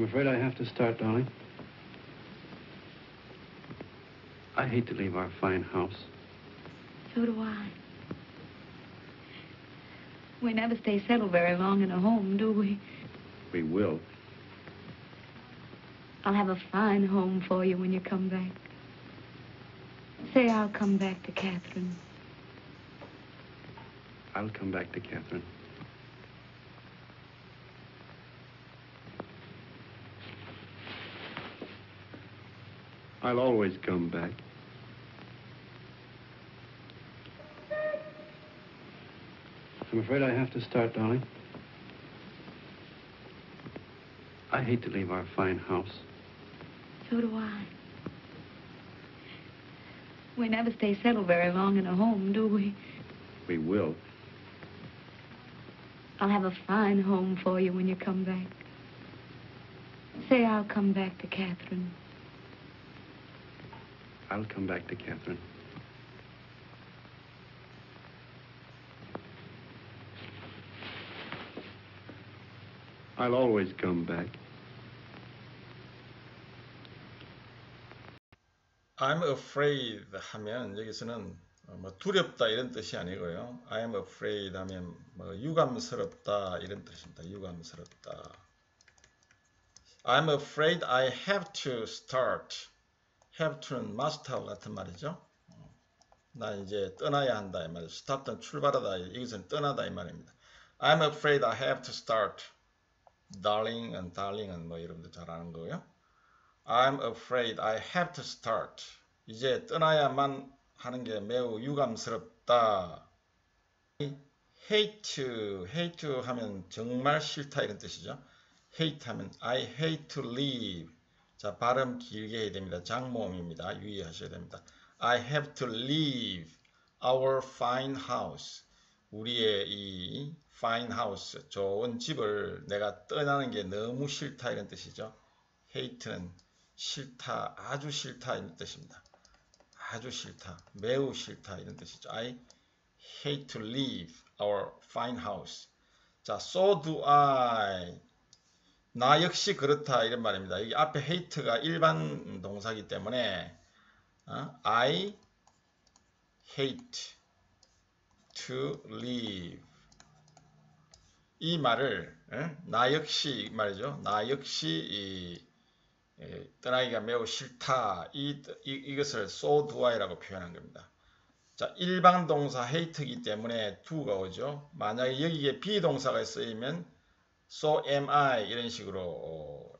I'm afraid I have to start, darling. I hate to leave our fine house. So do I. We never stay settled very long in a home, do we? We will. I'll have a fine home for you when you come back. Say I'll come back to Catherine. I'll come back to Catherine. I'll always come back. I'm afraid I have to start, darling. I hate to leave our fine house. So do I. We never stay settled very long in a home, do we? We will. I'll have a fine home for you when you come back. Say I'll come back to Catherine. I'll come back to Catherine. I'll always come back. I'm afraid 하면 여기서는 뭐 두렵다 이런 뜻이 아니고요. I'm afraid 하면 뭐 유감스럽다 이런 뜻입니다. 유감스럽다. I'm afraid I have to start. have to는 must하고 같은 말이죠. 나 이제 떠나야 한다 이 말이에요. start는 출발하다. 여기서는 떠나다 이 말입니다. I'm afraid I have to start. darling은 뭐 여러분들 잘 아는 거고요. I'm afraid I have to start. 이제 떠나야만 하는 게 매우 유감스럽다. hate to 하면 정말 싫다 이런 뜻이죠. hate 하면 I hate to leave. 자, 발음 길게 해야 됩니다. 장모음입니다. 유의하셔야 됩니다. I have to leave our fine house. 우리의 이 fine house, 좋은 집을 내가 떠나는 게 너무 싫다 이런 뜻이죠. hate는 싫다, 아주 싫다 이런 뜻입니다. 아주 싫다, 매우 싫다 이런 뜻이죠. I hate to leave our fine house. 자, so do I. 나 역시 그렇다 이런 말입니다. 여기 앞에 hate가 일반 동사이기 때문에 I hate to leave 이 말을 나 역시 말이죠. 나 역시 떠나기가 매우 싫다 이것을 so do I라고 표현한 겁니다. 자, 일반 동사 hate이기 때문에 do가 오죠. 만약에 여기에 비동사가 쓰이면 So am I 이런 식으로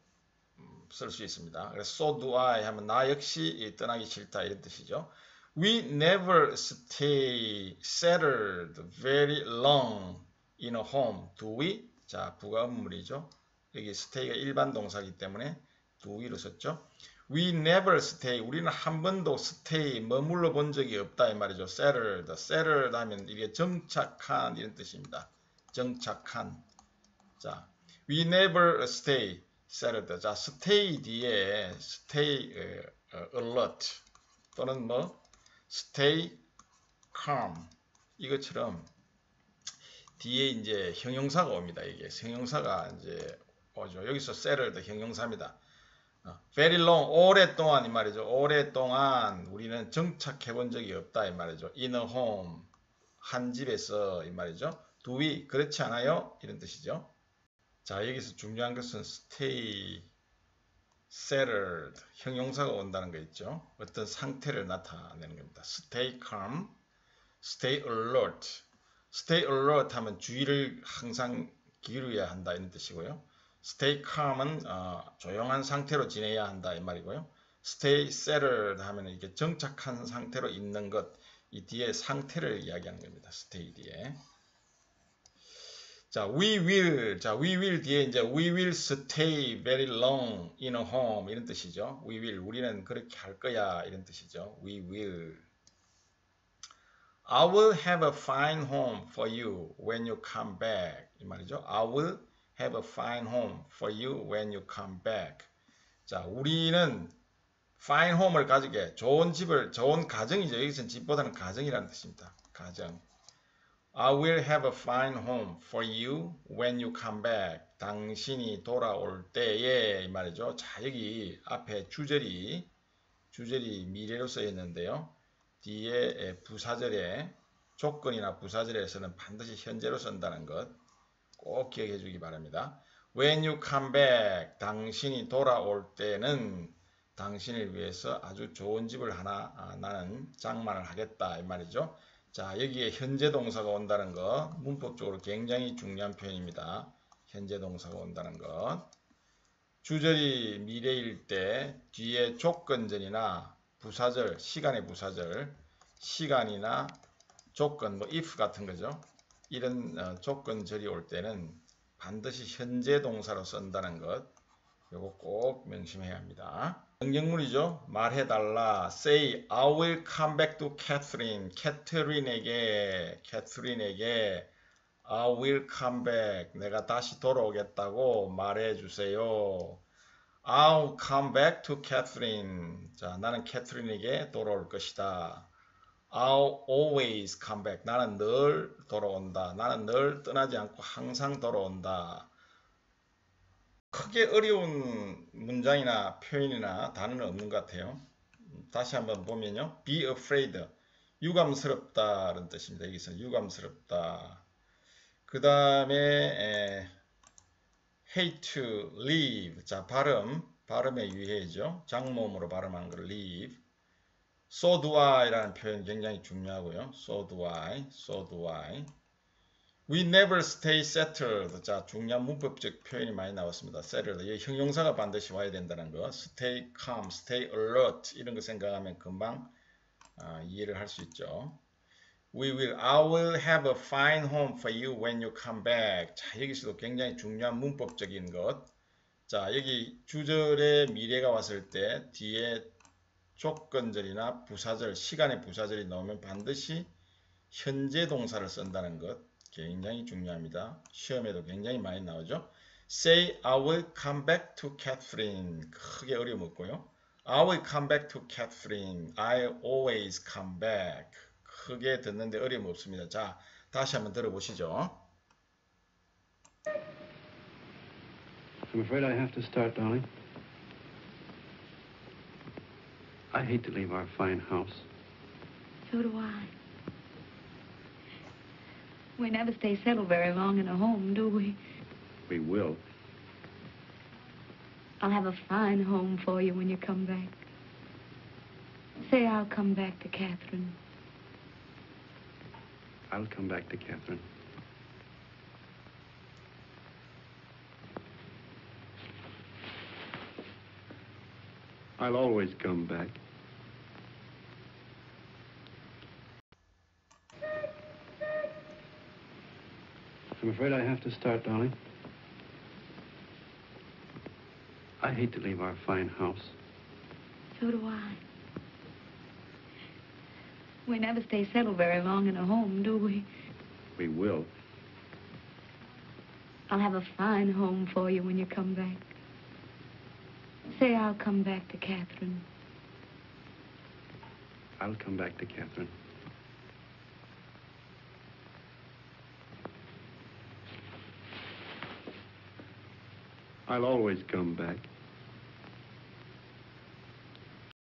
쓸 수 있습니다. 그래서 so do I 하면 나 역시 떠나기 싫다 이런 뜻이죠. We never stay settled very long in a home. Do we? 자, 부가 음물이죠. 여기 stay가 일반 동사이기 때문에 do we로 썼죠. We never stay. 우리는 한 번도 stay 머물러 본 적이 없다 이 말이죠. settled. settled 하면 이게 정착한 이런 뜻입니다. 정착한. 자, we never stay settled. 자, stay 뒤에 stay alert 또는 뭐 stay calm 이것처럼 뒤에 이제 형용사가 옵니다. 이게 형용사가 이제 오죠. 여기서 settled 형용사입니다. Very long 오랫동안 이 말이죠. 오랫동안 우리는 정착해 본 적이 없다 이 말이죠. In a home 한 집에서 이 말이죠. Do we? 그렇지 않아요? 이런 뜻이죠. 자, 여기서 중요한 것은 stay, settled, 형용사가 온다는 거 있죠. 어떤 상태를 나타내는 겁니다. Stay calm, stay alert. Stay alert 하면 주의를 항상 기울여야 한다 이런 뜻이고요. Stay calm은 조용한 상태로 지내야 한다 이 말이고요. Stay settled 하면 이게 정착한 상태로 있는 것, 이 뒤에 상태를 이야기하는 겁니다. Stay 뒤에. 자, we will. 자, we will 뒤에 이제 we will stay very long in a home 이런 뜻이죠. we will. 우리는 그렇게 할 거야 이런 뜻이죠. we will. I will have a fine home for you when you come back. 이 말이죠. I will have a fine home for you when you come back. 자, 우리는 fine home을 가지게, 좋은 집을, 좋은 가정이죠. 여기서는 집보다는 가정이라는 뜻입니다. 가정. I will have a fine home for you when you come back. 당신이 돌아올 때에, 이 말이죠. 자, 여기 앞에 주절이 미래로 쓰여 있는데요. 뒤에 부사절에, 조건이나 부사절에서는 반드시 현재로 쓴다는 것 꼭 기억해 주기 바랍니다. When you come back, 당신이 돌아올 때는 당신을 위해서 아주 좋은 집을 하나, 나는 장만을 하겠다, 이 말이죠. 자, 여기에 현재 동사가 온다는 것, 문법적으로 굉장히 중요한 표현입니다. 현재 동사가 온다는 것. 주절이 미래일 때 뒤에 조건절이나 부사절, 시간의 부사절, 시간이나 조건, 뭐 if 같은 거죠. 이런 조건절이 올 때는 반드시 현재 동사로 쓴다는 것, 요거 꼭 명심해야 합니다. 명령문이죠. 말해달라. Say, I will come back to Catherine. Catherine에게 I will come back. 내가 다시 돌아오겠다고 말해주세요. I'll come back to Catherine. 자, 나는 Catherine에게 돌아올 것이다. I'll always come back. 나는 늘 돌아온다. 나는 늘 떠나지 않고 항상 돌아온다. 크게 어려운 문장이나 표현이나 단어는 없는 것 같아요. 다시 한번 보면요. Be afraid. 유감스럽다. 라는 뜻입니다. 여기서 유감스럽다. 그 다음에 hate to leave. 자, 발음에 유의해야죠. 장모음으로 발음한 걸 leave. So do I 라는 표현 굉장히 중요하고요. So do I. We never stay settled. 자, 중요한 문법적 표현이 많이 나왔습니다. Settled. 이 형용사가 반드시 와야 된다는 거. Stay calm, stay alert. 이런 거 생각하면 금방 이해를 할 수 있죠. I will have a fine home for you when you come back. 자, 여기서도 굉장히 중요한 문법적인 것. 자, 여기 주절의 미래가 왔을 때 뒤에 조건절이나 부사절, 시간의 부사절이 나오면 반드시 현재 동사를 쓴다는 것 굉장히 중요합니다. 시험에도 굉장히 많이 나오죠. Say, I will come back to Catherine. 크게 어려움 없고요. I will come back to Catherine. I always come back. 크게 듣는데 어려움 없습니다. 자, 다시 한번 들어보시죠. I'm afraid I have to start, darling. I hate to leave our fine house. So do I. We never stay settled very long in a home, do we? We will. I'll have a fine home for you when you come back. Say I'll come back to Catherine. I'll come back to Catherine. I'll always come back. I'm afraid I have to start, darling. I hate to leave our fine house. So do I. We never stay settled very long in a home, do we? We will. I'll have a fine home for you when you come back. Say I'll come back to Catherine. I'll come back to Catherine. I'll always come back.